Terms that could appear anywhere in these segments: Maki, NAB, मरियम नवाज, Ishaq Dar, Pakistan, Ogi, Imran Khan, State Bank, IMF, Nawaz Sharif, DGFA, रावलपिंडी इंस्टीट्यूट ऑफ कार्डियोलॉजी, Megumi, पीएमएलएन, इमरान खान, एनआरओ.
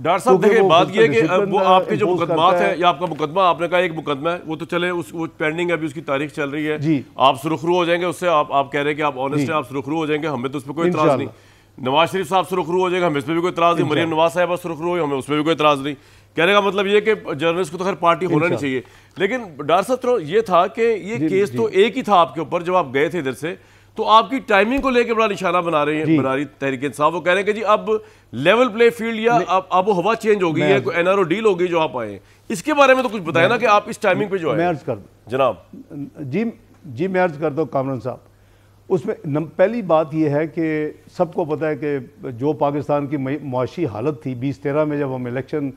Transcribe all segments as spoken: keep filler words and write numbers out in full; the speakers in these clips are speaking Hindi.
डॉक्टर साहब देखिए बात ये है कि वो आपके जो मुकदमात है या आपका मुकदमा आपने कहा एक मुकदमा है वो तो चले उस वो पेंडिंग अभी उसकी तारीख चल रही है जी। आप सुरखरू हो जाएंगे उससे, आप आप कह रहे हैं कि आप ऑनेस्ट हैं, आप सुरखरू हो जाएंगे, हमें तो उसमें कोई इतराज नहीं। नवाज शरीफ साहब सुरखरू हो जाएगा, हमें इसमें भी कोई इतराज नहीं। मरियम नवाज साहब सुरखरू हो, हमें उसमें भी कोई इतराज नहीं। कहने का मतलब ये कि जर्नलिस्ट को तो खैर पार्टी होना नहीं चाहिए, लेकिन डॉक्टर साहब ये था कि ये केस तो एक ही था आपके ऊपर जब आप गए थे इधर से, तो आपकी टाइमिंग को लेकर बड़ा निशाना बना रही है बना रही तहरीक इंसाफ। वो कह रहे हैं कि जी अब लेवल प्ले फील्ड या अब अब हवा चेंज हो गई है, कोई एनआरओ डील हो गई जो आप आए, इसके बारे में तो कुछ बताया ना कि आप इस टाइमिंग पे जो आए। मैं अर्ज कर दूं जनाब जी जी मैं अर्ज कर दो कामरान साहब, उसमें पहली बात यह है कि सबको पता है कि जो पाकिस्तान की मुआशी हालत थी बीस तेरह में जब हम इलेक्शन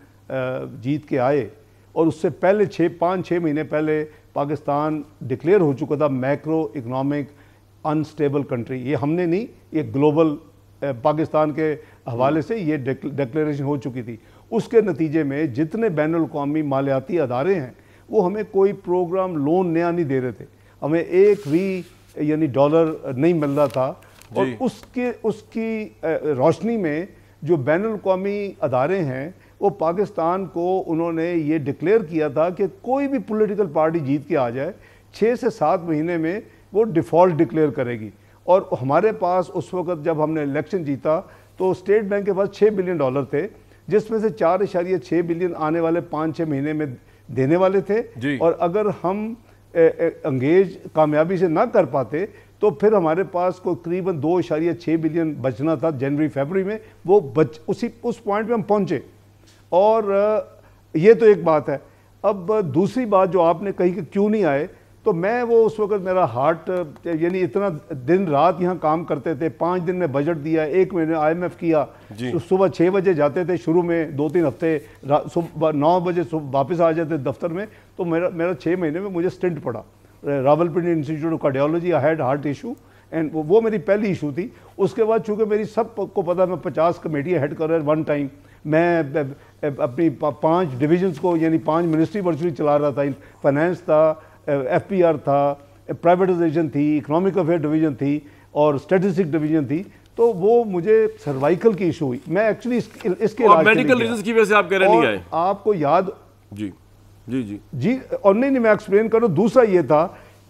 जीत के आए, और उससे पहले छः पाँच छः महीने पहले पाकिस्तान डिक्लेयर हो चुका था मैक्रो इकनॉमिक अनस्टेबल कंट्री। ये हमने नहीं, ये ग्लोबल पाकिस्तान के हवाले से ये डिक्लेरेशन हो चुकी थी। उसके नतीजे में जितने बैनुल अक़वामी मालियाती अदारे हैं वो हमें कोई प्रोग्राम लोन नया नहीं दे रहे थे, हमें एक भी यानी डॉलर नहीं मिल रहा था। और उसके उसकी रोशनी में जो बैनुल अक़वामी अदारे हैं वो पाकिस्तान को उन्होंने ये डिक्लेयर किया था कि कोई भी पोलिटिकल पार्टी जीत के आ जाए छः से सात महीने में वो डिफ़ॉल्ट डिक्लेयर करेगी। और हमारे पास उस वक्त जब हमने इलेक्शन जीता तो स्टेट बैंक के पास छः बिलियन डॉलर थे, जिसमें से चार इशारिया छः बिलियन आने वाले पाँच छः महीने में देने वाले थे। और अगर हम एंगेज कामयाबी से ना कर पाते तो फिर हमारे पास कोई करीबन दो इशारिया छः बिलियन बचना था जनवरी फरवरी में, वो बच उसी उस पॉइंट पर हम पहुँचे। और ये तो एक बात है। अब दूसरी बात जो आपने कही कि क्यों नहीं आए, तो मैं वो उस वक्त मेरा हार्ट यानी इतना दिन रात यहाँ काम करते थे, पाँच दिन में बजट दिया, एक महीने आईएमएफ किया, सुबह छः बजे जाते थे शुरू में, दो तीन हफ्ते सुबह नौ बजे वापस आ जाते दफ्तर में। तो मेरा मेरा छः महीने में मुझे स्टिंट पड़ा रावलपिंडी इंस्टीट्यूट ऑफ कार्डियोलॉजी, I had heart issue and वो मेरी पहली इशू थी। उसके बाद चूँकि मेरी सब को पता मैं पचास कमेटियाँ हेड कर रहा वन टाइम, मैं अपनी पाँच डिविजन्स को यानी पाँच मिनिस्ट्री वर्चुअली चला रहा था, फाइनेंस था, एफपीआर था, प्राइवेटाइजेशन थी, इकोनॉमिक अफेयर डिवीजन थी और स्टैटिस्टिक डिवीजन थी। तो वो मुझे सर्वाइकल की इशू हुई, मैं एक्चुअली इस, इसके मेडिकल रीजंस की वजह से आप कह रहे नहीं आए। आपको याद जी जी जी जी और नहीं नहीं मैं एक्सप्लेन करूँ। दूसरा ये था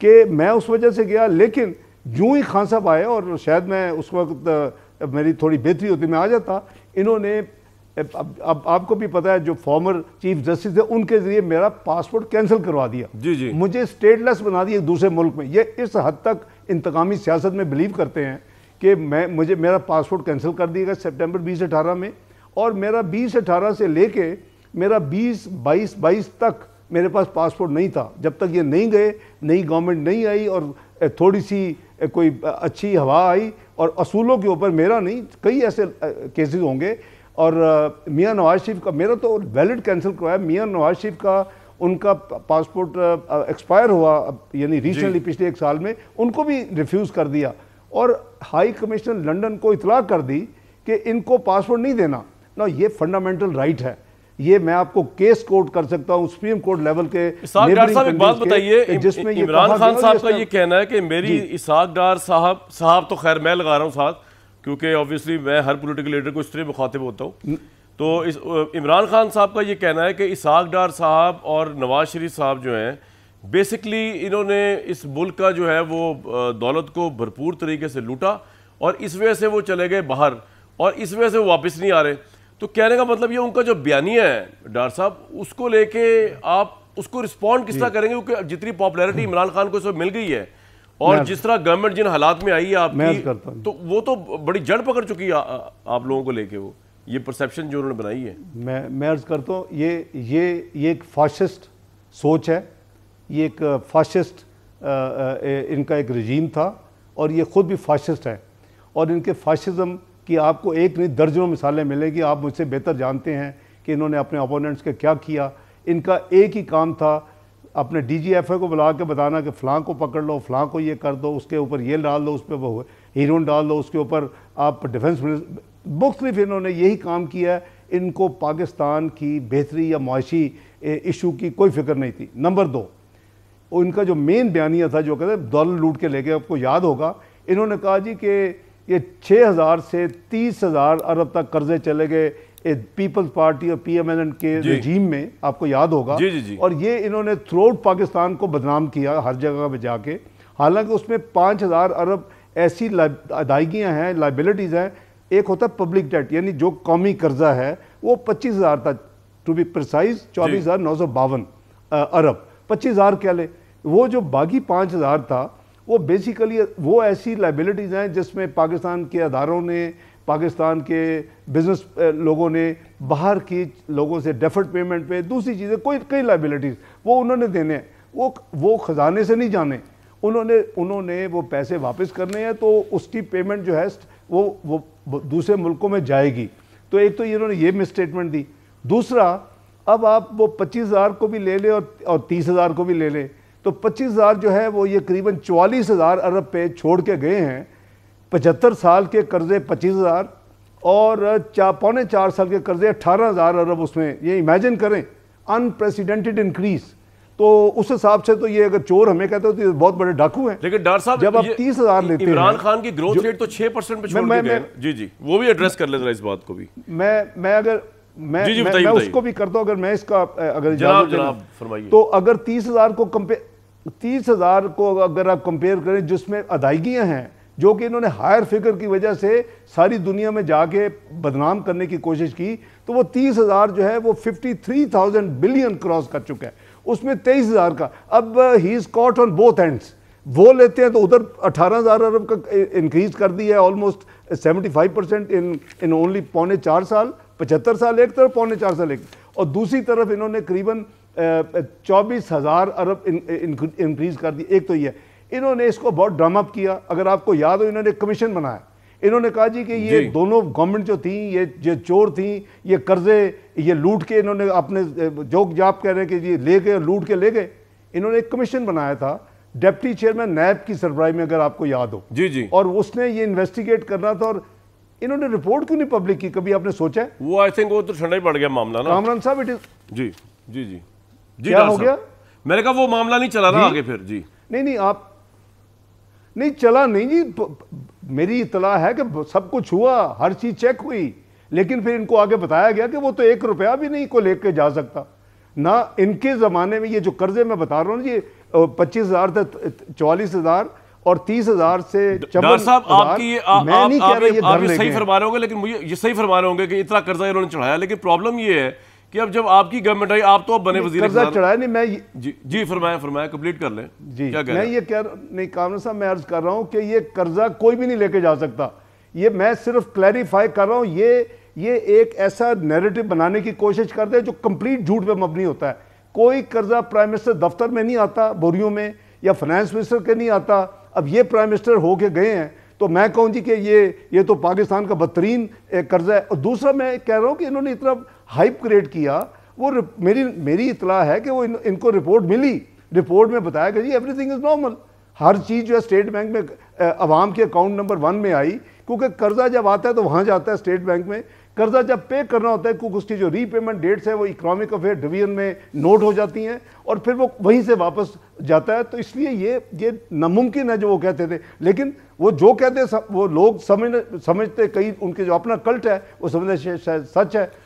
कि मैं उस वजह से गया, लेकिन यूं ही खान साहब आए और शायद मैं उस वक्त मेरी थोड़ी बेहतरी होती मैं आ जाता। इन्होंने अब, अब, अब आपको भी पता है जो फॉर्मर चीफ जस्टिस थे उनके जरिए मेरा पासपोर्ट कैंसिल करवा दिया जी जी। मुझे स्टेटलेस बना दिया एक दूसरे मुल्क में। ये इस हद तक इंतकामी सियासत में बिलीव करते हैं कि मैं मुझे मेरा पासपोर्ट कैंसिल कर दिया गया सितंबर बीस अठारह में, और मेरा बीस अठारह से लेके मेरा बीस बाईस बाईस तक मेरे पास पासपोर्ट नहीं था जब तक ये नहीं गए, नई गवर्नमेंट नहीं आई और थोड़ी सी कोई अच्छी हवा आई। और असूलों के ऊपर मेरा नहीं, कई ऐसे केसेज होंगे। और मियाँ नवाज शरीफ का मेरा तो वैलिड कैंसिल करवाया, मियाँ नवाज शरीफ का उनका पासपोर्ट एक्सपायर हुआ यानी रिसेंटली पिछले एक साल में, उनको भी रिफ्यूज़ कर दिया। और हाई कमिश्नर लंदन को इतला कर दी कि इनको पासपोर्ट नहीं देना ना, ये फंडामेंटल राइट है। ये मैं आपको केस कोर्ट कर सकता हूँ सुप्रीम कोर्ट लेवल के। डॉक्टर साहब एक बात बताइए, जिसमें इमरान खान साहब का ये कहना है कि मेरी इशाक डार साहब साहब तो खैर मैं लगा रहा हूँ साथ, क्योंकि ऑब्वियसली मैं हर पॉलिटिकल लीडर को इस तरह मुखातिब होता हूँ। तो इस इमरान खान साहब का ये कहना है कि इशाक डार साहब और नवाज शरीफ साहब जो हैं बेसिकली इन्होंने इस मुल्क का जो है वो दौलत को भरपूर तरीके से लूटा और इस वजह से वो चले गए बाहर और इस वजह से वो वापस नहीं आ रहे। तो कहने का मतलब ये उनका जो बयानिया है डार साहब उसको लेके आप उसको रिस्पॉन्ड किस तरह करेंगे, क्योंकि जितनी पॉपुलैरिटी इमरान खान को इस वक्त मिल गई है और जिस तरह गवर्नमेंट जिन हालात में आई है आपकी, तो वो तो बड़ी जड़ पकड़ चुकी है आप लोगों को लेके, वो ये परसेप्शन जो उन्होंने बनाई है। मैं मैं अर्ज करता हूँ ये ये ये एक फाशिस्ट सोच है, ये एक फाशिस्ट इनका एक रजीम था और ये ख़ुद भी फाशिस्ट है। और इनके फाशिज़म की आपको एक नहीं दर्जनों मिसालें मिलेंगी। आप मुझसे बेहतर जानते हैं कि इन्होंने अपने अपोनेंट्स का क्या किया। इनका एक ही काम था, अपने डीजीएफए को बुला के बताना कि फ़लाँ को पकड़ लो, फ़लाँ को ये कर दो, उसके ऊपर ये डाल दो, उस पर वो हीरोइन डाल दो, उसके ऊपर आप डिफेंस मिनिस्टर। मुख्तलिफ इन्होंने यही काम किया है। इनको पाकिस्तान की बेहतरी या मुआशी इशू की कोई फिक्र नहीं थी। नंबर दो, इनका जो मेन बयानिया था जो कहते दौलत लूट के ले गए, आपको याद होगा इन्होंने कहा जी कि ये छः हज़ार से तीस हज़ार अरब तक कर्जे चले गए पीपल्स पार्टी और पीएमएलएन के रजीम में, आपको याद होगा। जी जी जी। और ये इन्होंने थ्रू आउट पाकिस्तान को बदनाम किया हर जगह पर जाके, हालांकि उसमें पाँच हज़ार अरब ऐसी अदायगियाँ हैं, लाइबिलिटीज़ हैं। एक होता है पब्लिक डेट, यानी जो कौमी कर्जा है वो पच्चीस हज़ार था, टू बी प्रसाइज चौबीस हज़ार नौ सौ बावन अरब, पच्चीस हज़ार क्या ले, वो जो बाकी पाँच हज़ार था वो बेसिकली वो ऐसी लाइबिलिटीज़ हैं जिसमें पाकिस्तान के अदारों ने, पाकिस्तान के बिजनेस लोगों ने बाहर की लोगों से डेफर्ड पेमेंट पे दूसरी चीज़ें, कोई कई लाइबिलिटीज़ वो उन्होंने देने, वो वो ख़जाने से नहीं जाने, उन्होंने उन्होंने वो पैसे वापस करने हैं, तो उसकी पेमेंट जो है वो वो दूसरे मुल्कों में जाएगी। तो एक तो इन्होंने ये मिसस्टेटमेंट दी। दूसरा, अब आप वो पच्चीस हज़ार को भी ले लें और, और तीस हज़ार को भी ले लें, तो पच्चीस हज़ार जो है वो ये करीबन चवालीस हज़ार अरब पे छोड़ के गए हैं। पचहत्तर साल के कर्जे पच्चीस हज़ार और चा पौने चार साल के कर्जे अट्ठारह हज़ार अरब, उसमें ये इमेजिन करें अनप्रेसिडेंटेड इंक्रीज। तो उस हिसाब से तो ये अगर चोर हमें कहते हो तो बहुत बड़े डाकू हैं। लेकिन डॉक्टर साहब, जब आप तीस हज़ार लेते हैं, इमरान खान की ग्रोथ रेट तो छः परसेंट पे छोड़ गए। जी जी, वो भी एड्रेस कर लेना इस बात को भी। मैं मैं अगर मैं, जी जी, मैं, मैं उसको भी करता हूँ अगर मैं इसका अगर जनाब जनाब फरमाइए। तो अगर तीस हज़ार को कंपेयर तीस हज़ार को अगर आप कंपेयर करें जिसमें अदायगियाँ हैं जो कि इन्होंने हायर फिगर की वजह से सारी दुनिया में जाके बदनाम करने की कोशिश की, तो वो तीस हज़ार जो है वो fifty three thousand billion cross कर चुका है, उसमें तेईस हज़ार का। अब he is caught on both ends, वो लेते हैं तो उधर अठारह हज़ार अरब का इंक्रीज़ कर दिया है almost seventy five percent in in only पौने चार साल, पचहत्तर साल एक तरफ, पौने चार साल एक, और दूसरी तरफ इन्होंने करीबन चौबीस हज़ार अरब इंक्रीज़ कर दी। एक तो ये इन्होंने इसको बहुत ड्रामा अप किया। अगर आपको याद हो, इन्होंने कमीशन बनाया, इन्होंने कहा जी कि ये जी। दोनों गवर्नमेंट जो थी, ये ये चोर थी, ये कर्जे ये लूट के इन्होंने अपने जोक जाप कह रहे हैं कि ये ले गए, लूट के ले गए। इन्होंने एक कमीशन बनाया था डिप्टी चेयरमैन नैब की सरबराही में, अगर आपको याद हो। जी जी। और उसने ये इन्वेस्टिगेट करना था, और इन्होंने रिपोर्ट क्यों नहीं पब्लिक की, कभी आपने सोचा है? वो आई थिंक वो तो ठंडा ही पड़ गया मामला ना कामरान साहब। इट इज जी जी जी जी क्या हो गया? मैंने कहा वो मामला नहीं चला रहा आगे फिर। जी नहीं नहीं, आप नहीं चला नहीं जी, प, मेरी इतला है कि सब कुछ हुआ, हर चीज चेक हुई, लेकिन फिर इनको आगे बताया गया कि वो तो एक रुपया भी नहीं को लेके जा सकता ना। इनके ज़माने में ये जो कर्जे मैं बता रहा हूँ जी, पच्चीस हज़ार से चौवालीस हज़ार और तीस हज़ार से डॉक्टर साहब आपकी ये आ, मैं नहीं कह रहा ये आप सही फरमा रहे होंगे, लेकिन मुझे ये सही फरमा रहे होंगे कि इतना कर्जा इन्होंने चढ़ाया, लेकिन प्रॉब्लम ये है कि अब जब आपकी गवर्नमेंट आई, आप तो अब बने वजीर कर्जा चढ़ाया नहीं। मैं जी जी फरमाया फरमाया कंप्लीट कर लें जी। क्या मैं ये कह नहीं कामरान साहब, मैं अर्ज कर रहा हूँ कि ये कर्जा कोई भी नहीं लेके जा सकता, ये मैं सिर्फ क्लैरिफाई कर रहा हूँ। ये ये एक ऐसा नैरेटिव बनाने की कोशिश करते हैं जो कंप्लीट झूठ पर मबनी होता है। कोई कर्जा प्राइम मिनिस्टर दफ्तर में नहीं आता बोरियों में, या फाइनेंस मिनिस्टर के नहीं आता। अब ये प्राइम मिनिस्टर होके गए हैं तो मैं कहूँ जी कि ये ये तो पाकिस्तान का बदतरीन कर्जा है। और दूसरा मैं कह रहा हूँ कि इन्होंने इतना हाइप क्रिएट किया, वो मेरी मेरी इतला है कि वो इन, इनको रिपोर्ट मिली, रिपोर्ट में बताया गया जी एवरीथिंग इज़ नॉर्मल, हर चीज़ जो है स्टेट बैंक में आवाम के अकाउंट नंबर वन में आई, क्योंकि कर्जा जब आता है तो वहाँ जाता है स्टेट बैंक में। कर्जा जब पे करना होता है, क्योंकि उसकी जो रीपेमेंट डेट्स हैं वो इकोनॉमिक अफेयर डिवीजन में नोट हो जाती हैं और फिर वो वहीं से वापस जाता है। तो इसलिए ये ये नामुमकिन है जो वो कहते थे। लेकिन वो जो कहते हैं वो लोग समझ समझते, कई उनके जो अपना कल्ट है वो समझते शायद सच है।